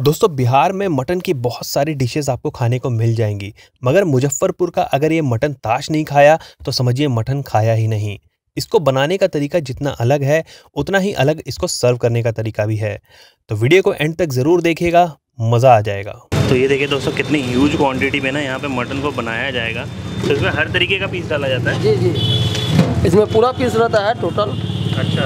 दोस्तों बिहार में मटन की बहुत सारी डिशेस आपको खाने को मिल जाएंगी, मगर मुजफ्फरपुर का अगर ये मटन ताश नहीं खाया तो समझिए मटन खाया ही नहीं। इसको बनाने का तरीका जितना अलग है उतना ही अलग इसको सर्व करने का तरीका भी है, तो वीडियो को एंड तक ज़रूर देखिएगा, मज़ा आ जाएगा। तो ये देखिए दोस्तों कितनी ह्यूज क्वांटिटी में ना यहाँ पे मटन को बनाया जाएगा। तो इसमें हर तरीके का पीस डाला जाता है। जी जी, इसमें पूरा पीस रहता है टोटल। अच्छा,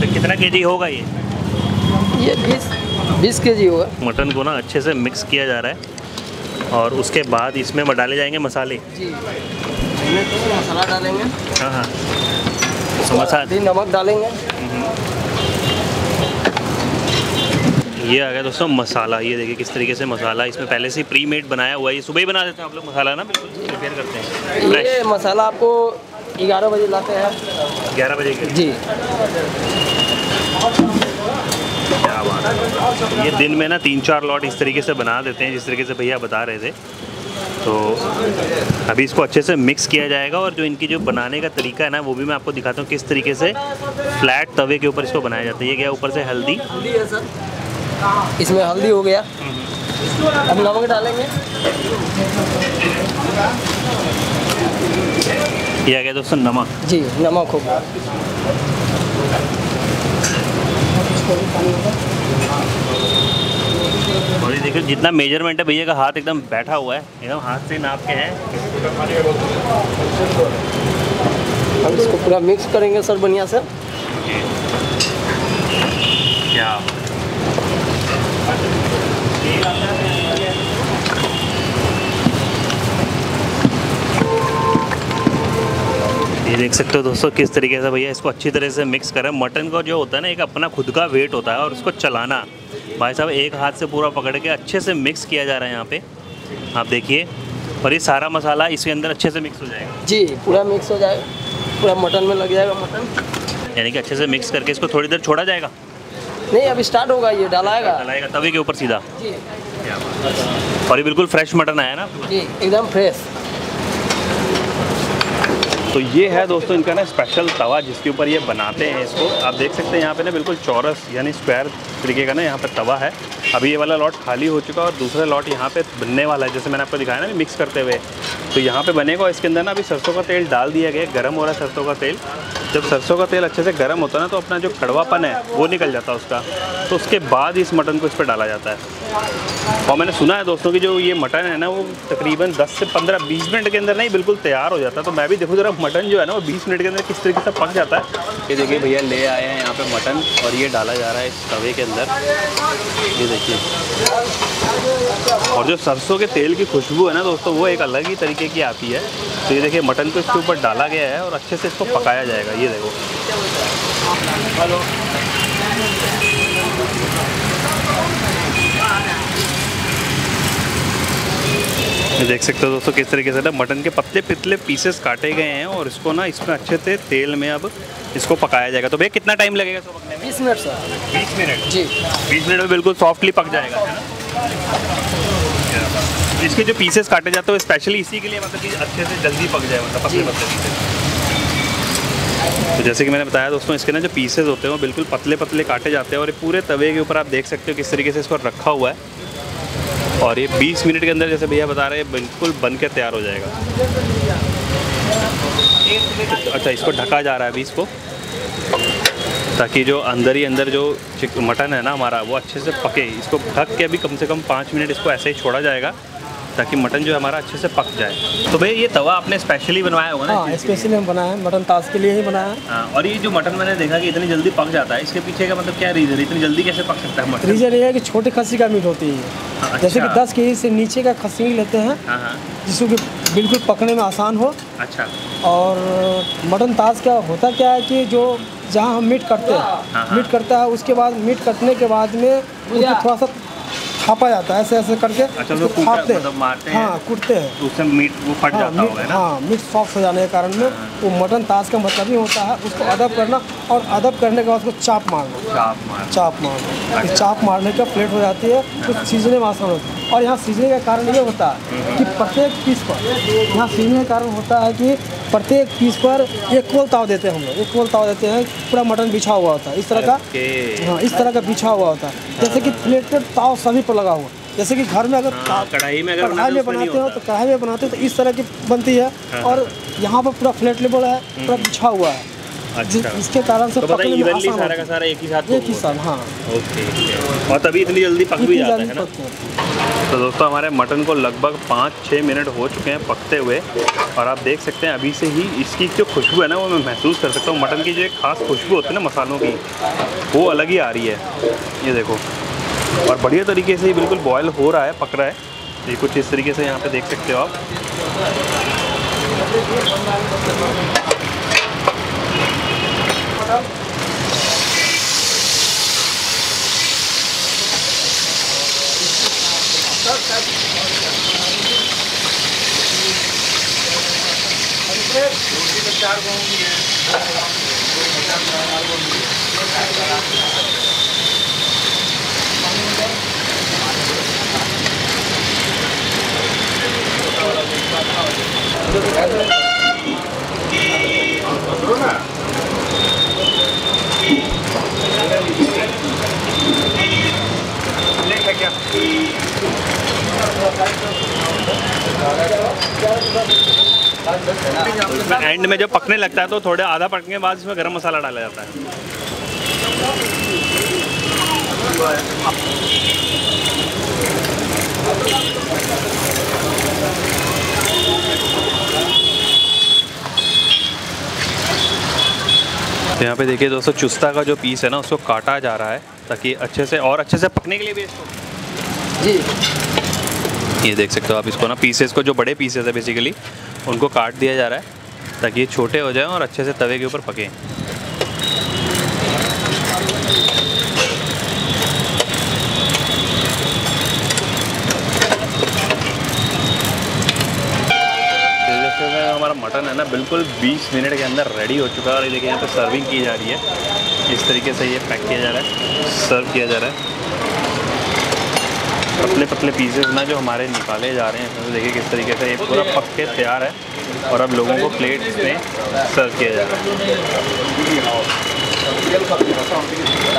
तो कितना केजी होगा ये 20 केजी होगा। मटन को ना अच्छे से मिक्स किया जा रहा है और उसके बाद इसमें डाले जाएंगे मसाले। जी, इसमें तो मसाला डालेंगे। हाँ हाँ, मसाला, नमक डालेंगे। ये आ गया दोस्तों मसाला। ये देखिए किस तरीके से मसाला इसमें पहले से प्री मेड बनाया हुआ है। ये सुबह ही बना देते हैं आप लोग मसाला ना, बिल्कुल प्रिपेयर करते हैं। ये मसाला आपको 11 बजे लाते हैं। 11 बजे के? जी। क्या बात है, ये दिन में ना 3-4 लॉट इस तरीके से बना देते हैं, जिस तरीके से भैया बता रहे थे। तो अभी इसको अच्छे से मिक्स किया जाएगा और जो इनकी जो बनाने का तरीका है ना वो भी मैं आपको दिखाता हूँ, किस तरीके से फ्लैट तवे के ऊपर इसको बनाया जाता है। ये क्या ऊपर से हल्दी, इसमें हल्दी हो गया। अब नमक डालेंगे। ये आ गया दोस्तों नमक। जी, नमक हो गया। और ये देखिए जितना मेजरमेंट है भैया का हाथ एकदम बैठा हुआ है, एकदम हाथ से नाप के है। हम इसको पूरा मिक्स करेंगे सर बढ़िया से। क्या ये देख सकते हो दोस्तों किस तरीके से भैया इसको अच्छी तरह से मिक्स करें। मटन का जो होता है ना एक अपना खुद का वेट होता है और उसको चलाना भाई साहब एक हाथ से पूरा पकड़ के अच्छे से मिक्स किया जा रहा है यहाँ पे, आप देखिए। और ये सारा मसाला इसके अंदर अच्छे से मिक्स हो जाएगा। जी, पूरा मिक्स हो जाएगा, पूरा मटन में लग जाएगा। मटन यानी कि अच्छे से मिक्स करके इसको थोड़ी देर छोड़ा जाएगा। नहीं, अब स्टार्ट होगा, ये डालाएगा तवे के ऊपर सीधा। और ये बिल्कुल फ्रेश मटन आया ना? जी, एकदम फ्रेश। तो ये है दोस्तों इनका ना स्पेशल तवा जिसके ऊपर ये बनाते हैं इसको। आप देख सकते हैं यहाँ पे ना बिल्कुल चौरस यानी स्क्वायर तरीके का ना यहाँ पे तवा है। अभी ये वाला लॉट खाली हो चुका है और दूसरा लॉट यहाँ पे बनने वाला है, जैसे मैंने आपको दिखाया ना मिक्स करते हुए। तो यहाँ पे बनेगा, इसके अंदर ना अभी सरसों का तेल डाल दिया गया, गर्म हो रहा है सरसों का तेल। जब सरसों का तेल अच्छे से गर्म होता है ना तो अपना जो कड़वापन है वो निकल जाता है उसका। तो उसके बाद इस मटन को इस पर डाला जाता है। और मैंने सुना है दोस्तों कि जो ये मटन है ना वो तकरीबन 10 से 15-20 मिनट के अंदर नहीं बिल्कुल तैयार हो जाता है। तो मैं भी देखूँ जरा मटन जो है ना वो 20 मिनट के अंदर किस तरीके से पक जाता है। ये देखिए भैया ले आए हैं यहाँ पे मटन और ये डाला जा रहा है इस तवे के अंदर। ये देखिए, और जो सरसों के तेल की खुशबू है ना दोस्तों वो एक अलग ही तरीके की आती है। तो ये देखिए मटन को इसके ऊपर डाला गया है और अच्छे से इसको पकाया जाएगा। ये देखो, देख सकते हो दोस्तों किस तरीके से ना मटन के पतले पतले पीसेस काटे गए हैं और इसको ना इसमें अच्छे से तेल में अब इसको पकाया जाएगा। तो भैया कितना टाइम लगेगा इसको पकने में? 20 मिनट सर। 20 मिनट? जी, 20 मिनट में बिल्कुल सॉफ्टली पक जाएगा, है ना? इसके जो पीसेस काटे जाते हैं स्पेशली इसी के लिए, मतलब कि अच्छे से जल्दी पक जाए, मतलब पतले पतले पीसेस। तो जैसे कि मैंने बताया दोस्तों इसके ना जो पीसेस होते हैं वो बिल्कुल पतले पतले काटे जाते हैं और ये पूरे तवे के ऊपर आप देख सकते हो किस तरीके से इसको रखा हुआ है। और ये 20 मिनट के अंदर जैसे भैया बता रहे हैं बिल्कुल बन के तैयार हो जाएगा। अच्छा, इसको ढका जा रहा है अभी इसको, ताकि जो अंदर ही अंदर जो मटन है ना हमारा वो अच्छे से पके। इसको ढक के अभी कम से कम 5 मिनट इसको ऐसे ही छोड़ा जाएगा ताकि मटन जो हमारा अच्छे से पक जाए। तो भैया ये तवा आपने स्पेशली बनवाया होगा ना? हाँ, स्पेशली हम बनाया है, मटन ताश के लिए ही बनाया है। हाँ, और ये जो मटन मैंने देखा कि इतनी जल्दी पक जाता है, इसके पीछे का मतलब क्या रीज़न है? इतनी जल्दी कैसे पक सकता है मटन? रीज़न ये है कि छोटे खस्सी का मीट होती है। अच्छा। जैसे कि 10 केजी से नीचे का खस्सी लेते हैं जिसको कि बिल्कुल पकने में आसान हो। अच्छा। और मटन ताश का होता क्या है कि जो जहाँ हम मीट करते हैं, मीट करता है उसके बाद मीट कटने के बाद में उसको थोड़ा सा छापा जाता है, ऐसे ऐसे करके। अच्छा, उसको छापते मतलब मारते हैं। हाँ, कूटते हैं तो उससे मीट वो फट जाता होगा ना? हाँ, मीट सॉफ्ट हो जाने के कारण में वो मटन ताश का मतलब ही होता है उसको अदब करना, और अदब करने के बाद उसको चाप मारना। चाप मारना, चाप मारने का प्लेट हो जाती है, कुछ सीजने में आसान होता है। और यहाँ सीजने का कारण ये होता है कि प्रत्येक पीस पर यहाँ सीजने का कारण होता है कि प्रत्येक पीस पर एक कोल ताव देते हैं हम लोग, एक कोल ताव देते हैं। पूरा मटन बिछा हुआ होता है इस तरह का, हाँ इस तरह का बिछा हुआ होता है। जैसे कि प्लेट पर ताव सभी पर लगा हुआ, जैसे कि घर में अगर कढ़ाई में बनाते हो तो कढ़ाई में बनाते हो तो इस तरह की बनती है। और यहाँ पर पूरा फ्लेट लेवल है, पूरा बिछा हुआ है। अच्छा। इसके कारण से तो इवनली सारा का सारा एक ही साथ हाँ ओके। और तभी इतनी जल्दी पक भी जाता है ना। तो दोस्तों हमारे मटन को लगभग 5-6 मिनट हो चुके हैं पकते हुए, और आप देख सकते हैं अभी से ही इसकी जो खुशबू है ना वो मैं महसूस कर सकता हूँ। मटन की जो एक खास खुशबू होती है ना मसालों की, वो अलग ही आ रही है। ये देखो, और बढ़िया तरीके से बिल्कुल बॉयल हो रहा है, पक रहा है। ये कुछ इस तरीके से यहाँ पर देख सकते हो आप। एंड में जब पकने लगता है तो थोड़े आधा पकने के बाद इसमें गरम मसाला डाला जाता है। यहाँ पे देखिए दोस्तों चुस्ता का जो पीस है ना उसको काटा जा रहा है ताकि अच्छे से पकने के लिए भी इसको जी ये देख सकते हो आप। इसको ना पीसेस को जो बड़े पीसेस है बेसिकली उनको काट दिया जा रहा है ताकि ये छोटे हो जाएं और अच्छे से तवे के ऊपर पकें। हमारा मटन है ना बिल्कुल 20 मिनट के अंदर रेडी हो चुका है। और ये देखिए यहाँ पे सर्विंग की जा रही है, इस तरीके से ये पैक किया जा रहा है, सर्व किया जा रहा है। पतले पतले पीसेस ना जो हमारे निकाले जा रहे हैं, तो देखिए किस तरीके से ये पूरा पक के तैयार है और अब लोगों को प्लेट में सर्व किया जा रहा है।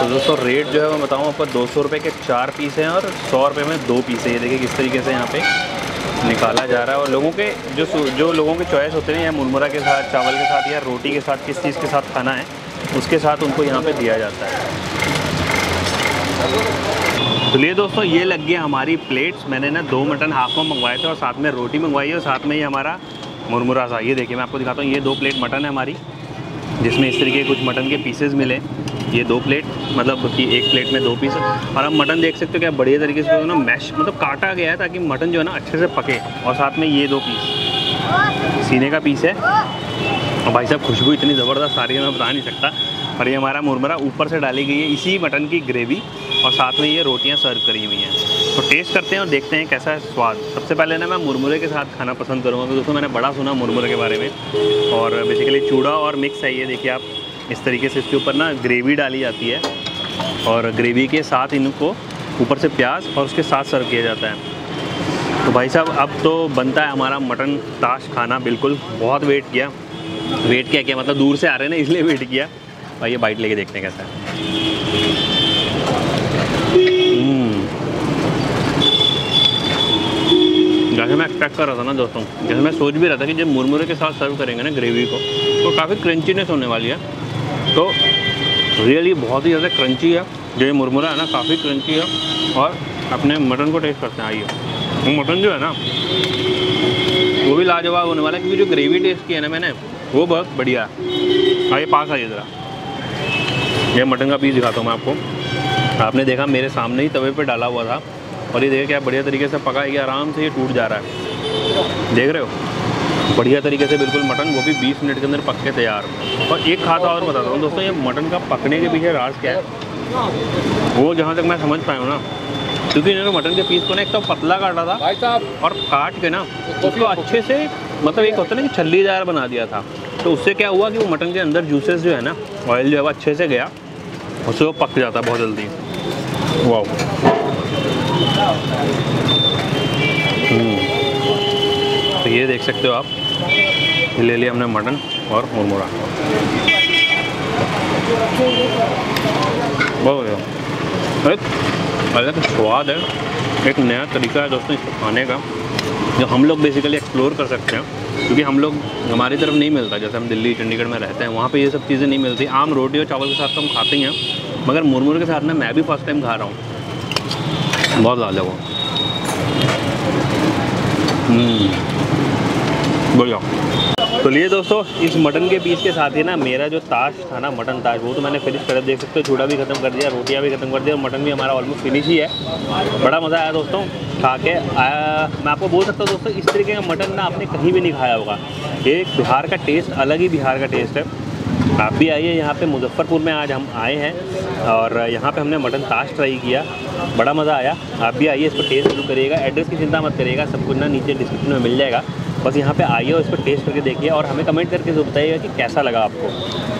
तो दोस्तों रेट जो है मैं बताऊँ आपको, 200 रुपये के 4 पीस हैं और 100 रुपये में 2 पीस है। ये देखिए किस तरीके से यहाँ पे निकाला जा रहा है। और लोगों के जो लोगों के चॉइस होते हैं, या मुरमुरा के साथ, चावल के साथ, या रोटी के साथ, किस चीज़ के साथ खाना है उसके साथ उनको यहाँ पर दिया जाता है। चलिए दोस्तों ये लग गया हमारी प्लेट्स। मैंने ना 2 मटन हाफ में मंगवाए थे और साथ में रोटी मंगवाई है और साथ में ही हमारा मुरमुरा सा। ये देखिए मैं आपको दिखाता हूँ, ये 2 प्लेट मटन है हमारी जिसमें इस तरीके कुछ मटन के पीसेस मिले। ये 2 प्लेट मतलब कि एक प्लेट में 2 पीस। और आप मटन देख सकते हो क्या बढ़िया तरीके से ना मैश मतलब काटा गया है ताकि मटन जो है ना अच्छे से पके। और साथ में ये 2 पीस सीने का पीस है। और भाई साहब खुशबू इतनी ज़बरदस्त आ रही है मैं बता नहीं सकता। और ये हमारा मुरमुरा ऊपर से डाली गई है इसी मटन की ग्रेवी और साथ में ये रोटियाँ सर्व करी हुई हैं। तो टेस्ट करते हैं और देखते हैं कैसा है स्वाद। सबसे पहले ना मैं मुरमुरे के साथ खाना पसंद करूँगा क्योंकि दोस्तों मैंने बड़ा सुना मुरमुरे के बारे में। और बेसिकली चूड़ा और मिक्स है ये। देखिए आप इस तरीके से इसके ऊपर ना ग्रेवी डाली जाती है और ग्रेवी के साथ इनको ऊपर से प्याज और उसके साथ सर्व किया जाता है। तो भाई साहब अब तो बनता है हमारा मटन ताश खाना। बिल्कुल बहुत वेट किया मतलब दूर से आ रहे हैं ना इसलिए वेट किया। और ये बाइट लेके देखते हैं कैसा है। जैसे मैं एक्सपेक्ट कर रहा था ना दोस्तों, जैसे मैं सोच भी रहा था कि जब मुरमुरे के साथ सर्व करेंगे ना ग्रेवी को तो काफ़ी क्रंचीनेस होने वाली है। तो रियली बहुत ही ज़्यादा क्रंची है जो ये मुरमुरा है ना, काफ़ी क्रंची है। और अपने मटन को टेस्ट करते हैं। आइए मटन जो है ना वो भी लाजवाब होने वाला है क्योंकि जो ग्रेवी टेस्ट की है ना मैंने वो बहुत बढ़िया है। आइए पास आइए ज़रा, यह मटन का पीस दिखाता हूँ मैं आपको। आपने देखा मेरे सामने ही तवे पर डाला हुआ था और ये देखिए क्या बढ़िया तरीके से पका है। ये आराम से ये टूट जा रहा है, देख रहे हो बढ़िया तरीके से बिल्कुल मटन, वो भी 20 मिनट के अंदर पक के तैयार। और एक खास और बताता हूँ दोस्तों, ये मटन का पकने के पीछे राज क्या है वो जहाँ तक मैं समझ पाया हूँ ना, क्योंकि इन्होंने मटन के पीस को ना एक तो पतला काटा था और काट के ना उसको अच्छे से मतलब एक होता है ना कि छल्लीदार बना दिया था। तो उससे क्या हुआ कि वो मटन के अंदर जूसेस जो है ना, ऑयल जो है वो अच्छे से गया, उससे वो पक जाता बहुत जल्दी। वाह। तो ये देख सकते हो आप ले लिया हमने मटन और मुरमुरा। बहुत एक अलग स्वाद है, एक नया तरीका है दोस्तों इसको खाने का, जो हम लोग बेसिकली एक्सप्लोर कर सकते हैं, क्योंकि हम लोग हमारी तरफ नहीं मिलता। जैसे हम दिल्ली चंडीगढ़ में रहते हैं, वहाँ पे ये सब चीज़ें नहीं मिलती। आम रोटी और चावल के साथ तो हम खाते ही हैं, मगर मुरमुरे के साथ में मैं भी फर्स्ट टाइम खा रहा हूँ। बहुत ज़्यादा वो बढ़िया। तो लिए दोस्तों इस मटन के पीस के साथ ही ना मेरा जो ताश था ना, मटन ताश, वो तो मैंने फिनिश कर, देख सकते हो, चूड़ा भी ख़त्म कर दिया, रोटियां भी ख़त्म कर दिया और मटन भी हमारा ऑलमोस्ट फिनिश ही है। बड़ा मज़ा आया दोस्तों खा के। मैं आपको बोल सकता हूँ दोस्तों इस तरीके का मटन ना आपने कहीं भी नहीं खाया होगा। एक बिहार का टेस्ट, अलग ही बिहार का टेस्ट है। आप भी आइए यहाँ पे मुजफ्फ़रपुर में, आज हम आए हैं और यहाँ पे हमने मटन ताश ट्राई किया, बड़ा मज़ा आया। आप भी आइए, इसको टेस्ट जरूर करिएगा। एड्रेस की चिंता मत करिएगा, सब कुछ ना नीचे डिस्क्रिप्शन में मिल जाएगा। बस यहाँ पे आइए और इसको टेस्ट करके देखिए और हमें कमेंट करके जरूर बताइएगा कि कैसा लगा आपको।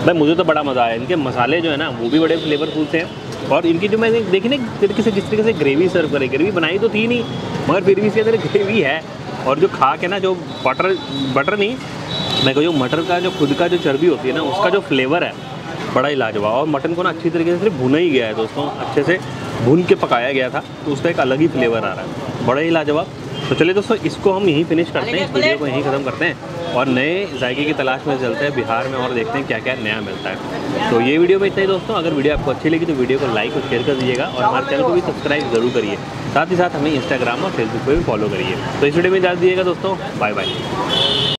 भाई मुझे तो बड़ा मज़ा आया। इनके मसाले जो है ना वो भी बड़े फ्लेवरफुल से हैं और इनकी जो मैंने देखी ना तरीके से, जिस तरीके से ग्रेवी सर्व करें, ग्रेवी बनाई तो थी नहीं मगर फिर भी इसके अंदर ग्रेवी है। और जो खा के ना जो बटर नहीं, मैं कहूँ मटर का जो खुद का जो चर्बी होती है ना उसका जो फ्लेवर है बड़ा ही लाजवाब। और मटन को ना अच्छी तरीके से सिर्फ भुना ही गया है दोस्तों, अच्छे से भून के पकाया गया था तो उसका एक अलग ही फ्लेवर आ रहा है, बड़ा ही लाजवाब। तो चलिए दोस्तों इसको हम यहीं फिनिश करते हैं, इस वीडियो को यहीं ख़त्म करते हैं और नए जायके की तलाश में चलते हैं बिहार में और देखते हैं क्या क्या नया मिलता है। तो ये वीडियो में इतना ही दोस्तों। अगर वीडियो आपको अच्छी लगी तो वीडियो को लाइक और शेयर कर दीजिएगा और हमारे चैनल को भी सब्सक्राइब जरूर करिए। साथ ही साथ हमें इंस्टाग्राम और फेसबुक पर भी फॉलो करिए। तो इस वीडियो में इजाज़त दीजिएगा दोस्तों, बाय बाय।